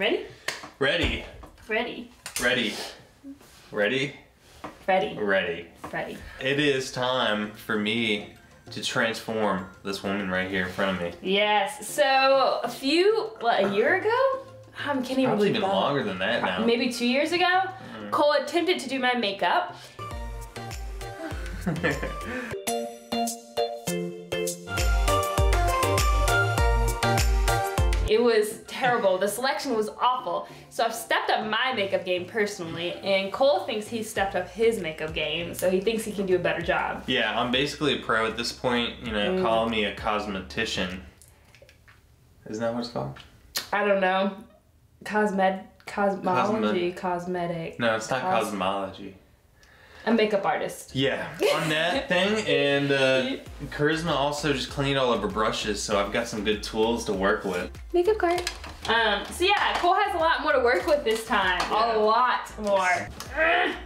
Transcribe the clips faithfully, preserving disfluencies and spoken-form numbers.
Ready? Ready. Ready. Ready. Ready? Ready. Ready. Ready. It is time for me to transform this woman right here in front of me. Yes. So a few, what, a year ago? I'm kidding. Probably even longer than that now. Maybe two years ago? Mm-hmm. Cole attempted to do my makeup. It was terrible. The selection was awful. So I've stepped up my makeup game personally, and Cole thinks he's stepped up his makeup game, so he thinks he can do a better job. Yeah, I'm basically a pro at this point. You know, mm. Call me a cosmetician. Isn't that what it's called? I don't know. Cosmet, cosmology, Cosme cosmetic. No, it's not cos cosmology. A makeup artist. Yeah, on that thing, and uh, Charisma also just cleaned all of her brushes, so I've got some good tools to work with. Makeup cart. Um, so yeah, Cole has a lot more to work with this time. Yeah. A lot more. I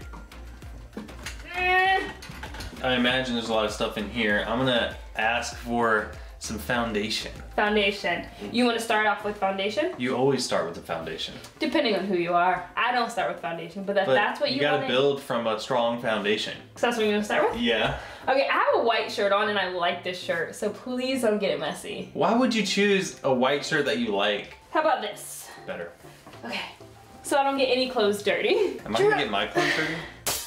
imagine there's a lot of stuff in here. I'm gonna ask for some foundation. Foundation. You want to start off with foundation? You always start with the foundation. Depending on who you are. I don't start with foundation, but, that, but that's what you, you gotta want to build from a strong foundation. So that's what you're gonna start with? Yeah. Okay, I have a white shirt on and I like this shirt, so please don't get it messy. Why would you choose a white shirt that you like? How about this? Better. Okay, so I don't get any clothes dirty. Am I gonna get my clothes dirty?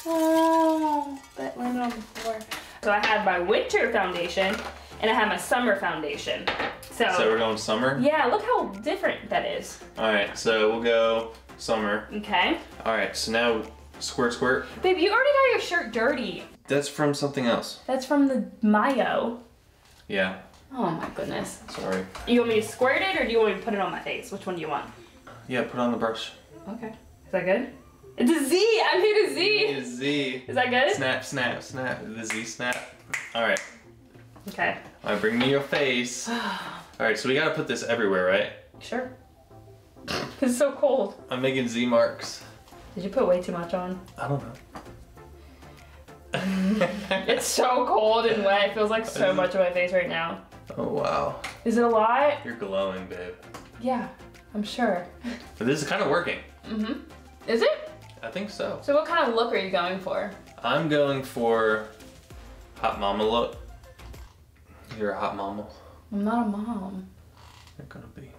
Oh, that landed on the floor. So I have my winter foundation, and I have my summer foundation. So, so we're going summer? Yeah, look how different that is. All right, so we'll go summer. Okay. All right, so now squirt, squirt. Babe, you already got your shirt dirty. That's from something else. That's from the mayo. Yeah. Oh my goodness. Sorry. You want me to squirt it or do you want me to put it on my face? Which one do you want? Yeah, put it on the brush. Okay. Is that good? It's a Z, I made a Z. You made a Z. Is that good? Snap, snap, snap, the Z snap. All right. Okay. All right, bring me your face. All right, so we gotta put this everywhere, right? Sure. It's so cold. I'm making Z marks. Did you put way too much on? I don't know. It's so cold and wet. It feels like so much on my face right now. Oh, wow. Is it a lot? You're glowing, babe. Yeah, I'm sure. But this is kind of working. Mm-hmm. Is it? I think so. So what kind of look are you going for? I'm going for hot mama look. You're a hot mama. I'm not a mom. You're gonna be.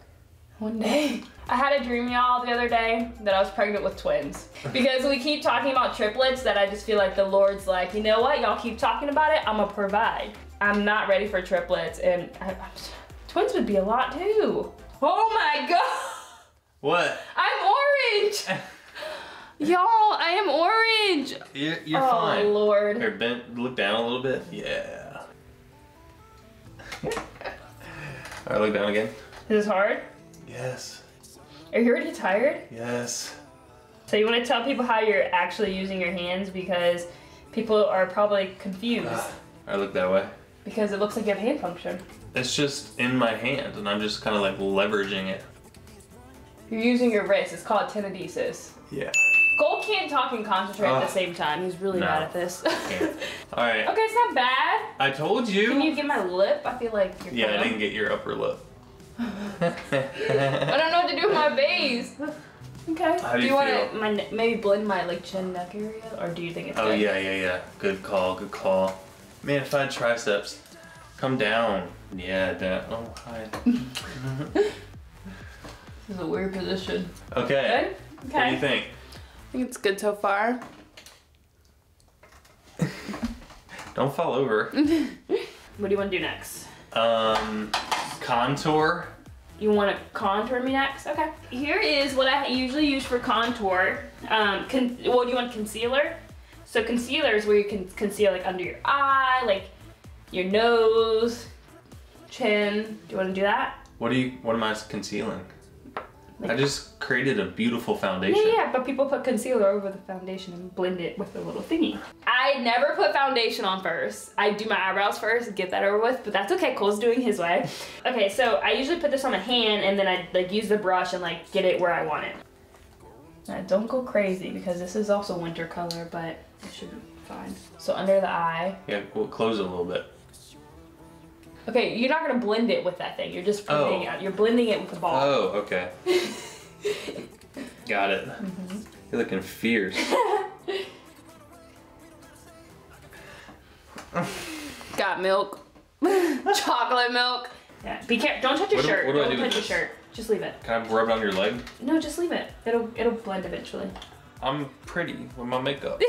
One day. I had a dream, y'all, the other day that I was pregnant with twins. Because we keep talking about triplets that I just feel like the Lord's like, you know what? Y'all keep talking about it. I'm gonna provide. I'm not ready for triplets. And I, I'm just, twins would be a lot too. Oh my God. What? I'm orange. Y'all, I am orange. You're, you're oh, fine. Oh, Lord. Here, bend, look down a little bit. Yeah. All right, look down again. Is this hard? Yes. Are you already tired? Yes. So you want to tell people how you're actually using your hands because people are probably confused. Uh, I look that way. Because it looks like you have hand function. It's just in my hand and I'm just kind of like leveraging it. You're using your wrist. It's called tenodesis. Yeah. Cole can't talk and concentrate uh, at the same time. He's really no. bad at this. Okay. All right. Okay, it's not bad. I told you. Can you get my lip? I feel like you're Yeah, I didn't get your upper lip. I don't know what to do with my face. Okay. How do you, you want to maybe blend my like chin neck area? Or do you think it's Oh, good? yeah, yeah, yeah. Good call, good call. Man, if I had triceps, come down. Yeah, down. Oh, hi. This is a weird position. Okay. Good? Okay. What do you think? I think it's good so far. Don't fall over. What do you want to do next? Um, contour. You want to contour me next? Okay. Here is what I usually use for contour. Um, con well, do you want concealer? So concealer is where you can conceal like under your eye, like your nose, chin. Do you want to do that? What do you? What am I concealing? Like, I just created a beautiful foundation. Yeah, yeah, but people put concealer over the foundation and blend it with a little thingy. I never put foundation on first. I do my eyebrows first, get that over with, but that's okay, Cole's doing his way. Okay, so I usually put this on my hand and then I like use the brush and like get it where I want it. Now, don't go crazy because this is also winter color, but it should be fine. So under the eye. Yeah, we'll close it a little bit. Okay, you're not gonna blend it with that thing. You're just blending oh. it out. You're blending it with the ball. Oh, okay. Got it. Mm-hmm. You're looking fierce. Got milk. Chocolate milk. Yeah. Be careful. Don't touch your what shirt. Do, what do don't I do touch your shirt. Just leave it. Can I rub it on your leg? No, just leave it. It'll it'll blend eventually. I'm pretty with my makeup.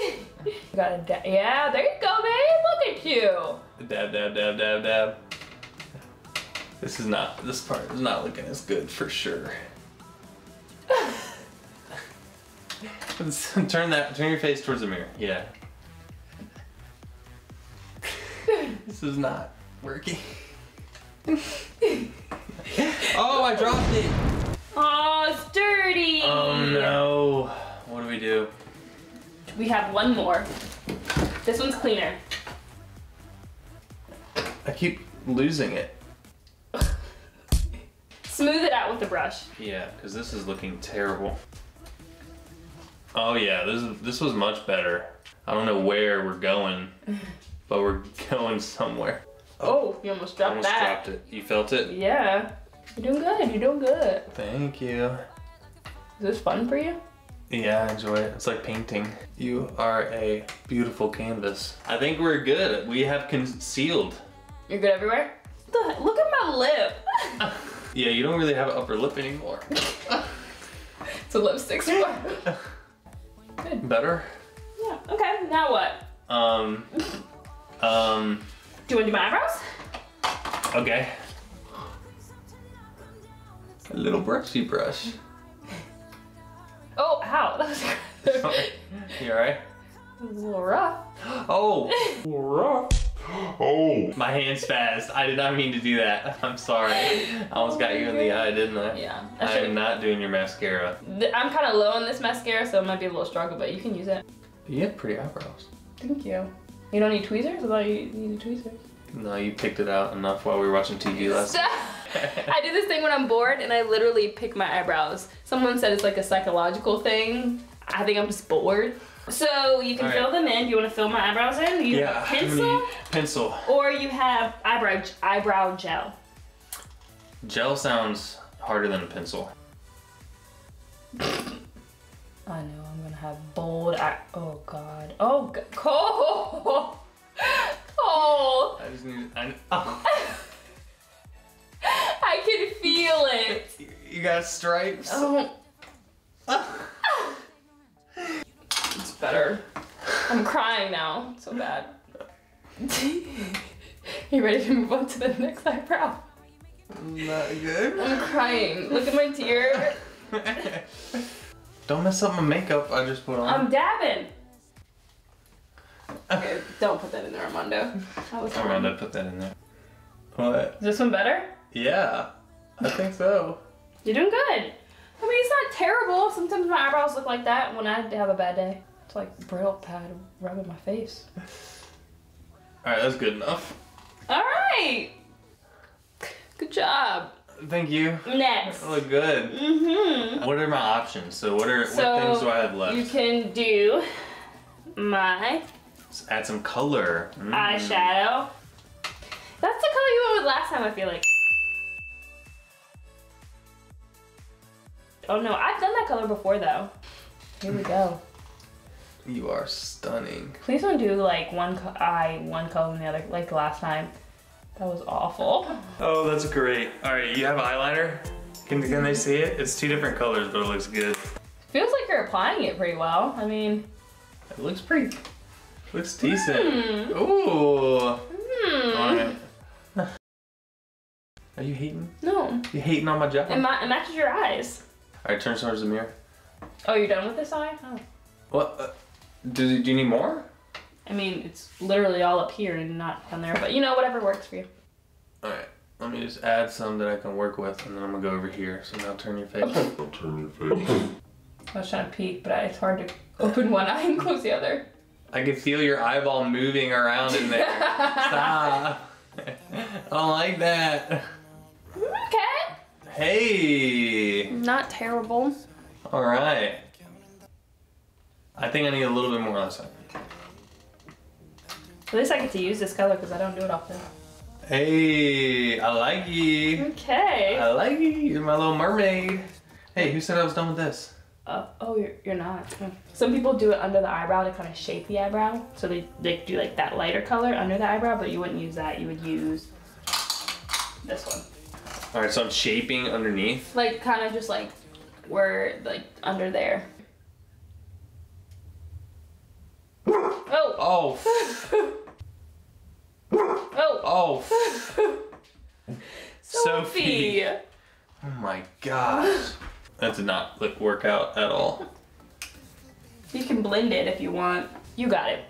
You got a dab. Yeah, there you go, babe. Look at you. Dab, dab, dab, dab, dab. This is not, this part is not looking as good for sure. turn that, turn your face towards the mirror. Yeah. This is not working. Oh, I dropped it. Oh, it's dirty. Oh no. What do we do? We have one more. This one's cleaner. I keep losing it. Smooth it out with the brush. Yeah, because this is looking terrible. Oh yeah, this is, this was much better. I don't know where we're going, but we're going somewhere. Oh, oh you almost dropped almost that. Almost dropped it. You felt it? Yeah. You're doing good. You're doing good. Thank you. Is this fun for you? Yeah, I enjoy it. It's like painting. You are a beautiful canvas. I think we're good. We have concealed. You're good everywhere? What the, look at my lip. Yeah, you don't really have an upper lip anymore. It's a lipstick spot. Good. Better? Yeah. Okay, now what? Um. um. Do you want to do my eyebrows? Okay. A little brushy brush. Oh, ow. That was good. You alright? It was a little rough. Oh. Rough. Oh. My hands fast. I did not mean to do that. I'm sorry. I almost got you in the eye, didn't I? Yeah. I, I am not doing your mascara. I'm kind of low on this mascara, so it might be a little struggle, but you can use it. You have pretty eyebrows. Thank you. You don't need tweezers? I thought you needed tweezers. No, you picked it out enough while we were watching T V last night. I do this thing when I'm bored and I literally pick my eyebrows. Someone said it's like a psychological thing. I think I'm just bored. So you can right. fill them in. Do you want to fill my eyebrows in? You yeah. have pencil? Pencil. Or you have eyebrow eyebrow gel. Gel sounds harder than a pencil. I know I'm gonna have bold eye. Oh God. Oh God. Oh. Oh. I just need. I. Oh. I can feel it. You got stripes. Oh. Oh. It's better. I'm crying now. It's so bad. You ready to move on to the next eyebrow? Not good. I'm crying. Look at my tear. Don't mess up my makeup I just put on. I'm dabbing. Okay, don't put that in there, Armando. That was Armando, put that in there. What? Is this one better? Yeah, I think so. You're doing good. I mean, it's not terrible. Sometimes my eyebrows look like that when I have a bad day. It's like Braille pad rubbing my face. Alright, that's good enough. Alright! Good job. Thank you. Next. I look good. Mm-hmm. What are my options? So what are so what things do I have left? You can do my... Let's add some color. Mm. Eyeshadow. That's the color you went with last time, I feel like. Oh no, I've done that color before though. Here we go. You are stunning. Please don't do like one eye, one color and the other like last time. That was awful. Oh, that's great. All right, you have eyeliner? Can, can they see it? It's two different colors, but it looks good. Feels like you're applying it pretty well. I mean. It looks pretty, looks decent. Mm. Ooh. Mm. All right. Are you hating? No. You hating on my job? It matches your eyes. All right, turn towards the mirror. Oh, you're done with this eye? Oh. What? Uh, do, do you need more? I mean, it's literally all up here and not down there, but you know, whatever works for you. All right, let me just add some that I can work with, and then I'm gonna go over here. So now turn your face. Don't turn your face. I was trying to peek, but it's hard to open one eye and close the other. I can feel your eyeball moving around in there. Stop. I don't like that. Okay. Hey. Not terrible. All right. I think I need a little bit more on this side. At least I get to use this color because I don't do it often. Hey, I like you. Okay. I like you. You're my little mermaid. Hey, who said I was done with this? Uh, oh, you're, you're not. Some people do it under the eyebrow to kind of shape the eyebrow. So they, they do like that lighter color under the eyebrow, but you wouldn't use that. You would use this one. All right, so I'm shaping underneath? Like kind of just like where, like under there. Oh. Oh. Oh. Oh. Sophie. Sophie. Oh my gosh. That did not look work out at all. You can blend it if you want. You got it.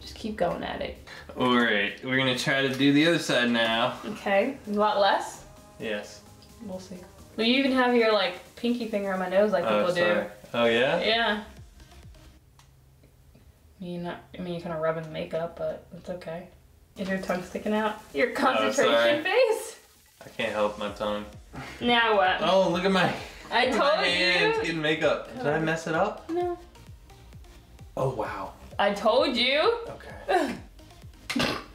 Just keep going at it. All right, we're gonna try to do the other side now. Okay, a lot less? Yes. We'll see. Well, you even have your like pinky finger on my nose like people oh, do. Oh yeah? Yeah. You not, I mean, you're kind of rubbing makeup, but it's okay. Is your tongue sticking out? Your concentration oh, face? I can't help my tongue. Now what? Oh, look at my I told my hands you. Getting makeup. Did I mess it up? No. Oh, wow. I told you. Okay.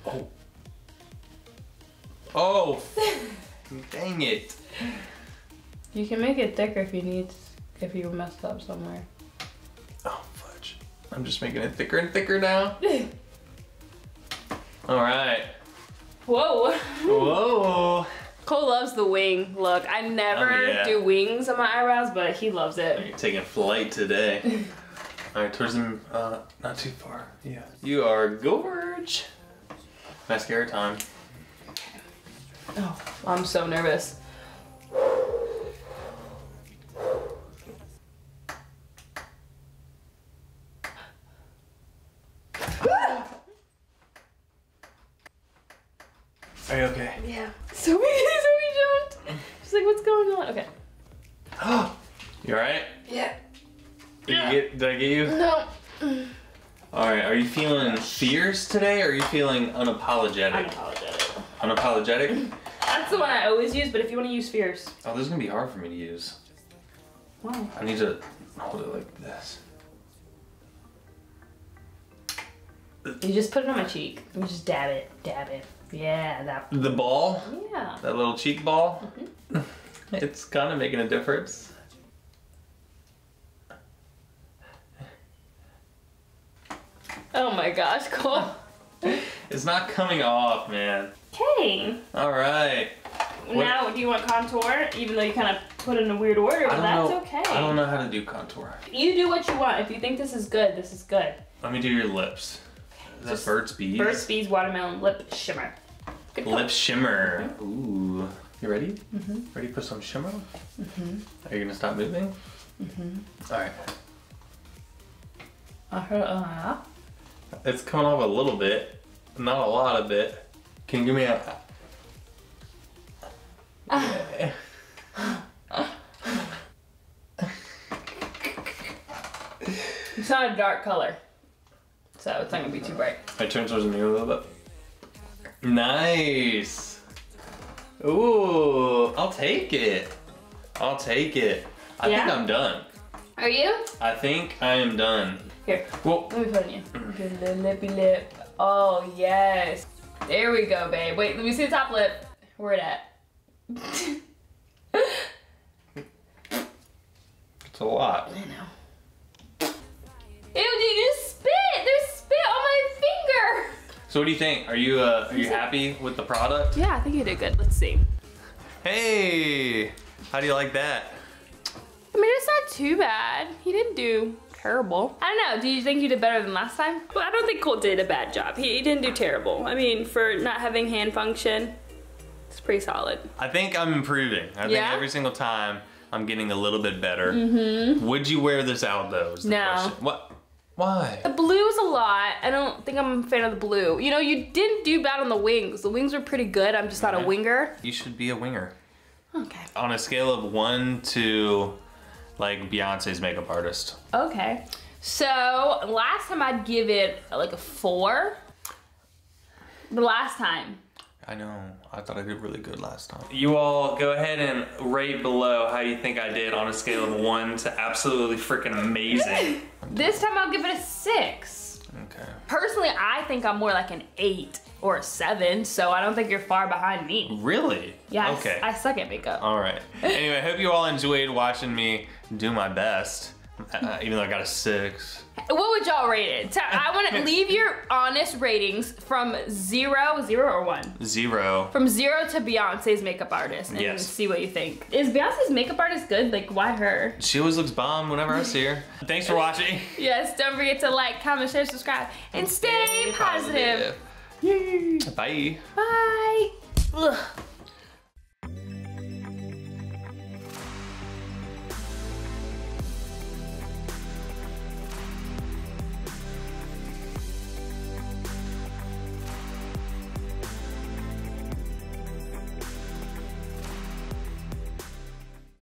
Oh. Oh. Dang it. You can make it thicker if you need, if you messed up somewhere. Oh, fudge. I'm just making it thicker and thicker now. All right. Whoa. Whoa. Cole loves the wing look. I never oh, yeah. do wings on my eyebrows, but he loves it. You're taking flight today. All right, towards him, uh, not too far. Yeah. You are gorge. Mascara time. Oh, I'm so nervous. Are you okay? Yeah. So we, so we jumped. She's like, what's going on? Okay. Oh, you all right? Yeah. Did, yeah. You get, did I get you? No. All right, are you feeling fierce today or are you feeling unapologetic? Unapologetic. Unapologetic? That's the one I always use, but if you want to use fierce. Oh, this is going to be hard for me to use. Why? I need to hold it like this. You just put it on my cheek. You just dab it, dab it. Yeah, that. The ball? Yeah. That little cheek ball? Mm-hmm. It's kind of making a difference. Oh my gosh, Cole. It's not coming off, man. Okay. All right. Now, what? Do you want contour? Even though you kind of put in a weird order, but that's know, okay. I don't know how to do contour. You do what you want. If you think this is good, this is good. Let me do your lips. Is that Burt's Bees? Burt's Bees Watermelon Lip Shimmer. Good lip point. Shimmer. Mm-hmm. Ooh. You ready? Mm-hmm. Ready to put some shimmer? Mm-hmm. Are you gonna stop moving? Mm-hmm. All right. I heard, uh-huh. It's coming off a little bit, not a lot of it. Can you give me a... Yeah. It's not a dark color. So it's not gonna be too bright. I turn towards me a little bit. Nice. Ooh, I'll take it. I'll take it. I yeah. think I'm done. Are you? I think I am done. Here. Whoa. Let me put it on you. Good lippy lip. Oh yes. There we go, babe. Wait, let me see the top lip. Where it at? It's a lot. I know. So what do you think? Are you uh, are you happy with the product? Yeah, I think you did good. Let's see. Hey, how do you like that? I mean, it's not too bad. He didn't do terrible. I don't know. Do you think you did better than last time? Well, I don't think Cole did a bad job. He, he didn't do terrible. I mean, for not having hand function, it's pretty solid. I think I'm improving. I yeah? think every single time I'm getting a little bit better. Mm-hmm. Would you wear this out though? Is the no. question. What? Why? The blue is a lot. I don't think I'm a fan of the blue. You know, you didn't do bad on the wings. The wings were pretty good. I'm just not yeah. a winger. You should be a winger. Okay. On a scale of one to like Beyonce's makeup artist. Okay. So last time I'd give it like a four. The last time. I know. I thought I did really good last time. You all go ahead and rate below how you think I did on a scale of one to absolutely freaking amazing. This time I'll give it a six. Okay. Personally, I think I'm more like an eight. or seven, so I don't think you're far behind me. Really? Yeah, okay. I, I suck at makeup. All right. Anyway, I hope you all enjoyed watching me do my best, uh, even though I got a six. What would y'all rate it? So I want to leave your honest ratings from zero, zero or one? Zero. From zero to Beyonce's makeup artist and yes. see what you think. Is Beyonce's makeup artist good? Like, why her? She always looks bomb whenever I see her. Thanks for watching. Yes, don't forget to like, comment, share, subscribe, and stay positive. positive. Yay. Bye. Bye. Ugh.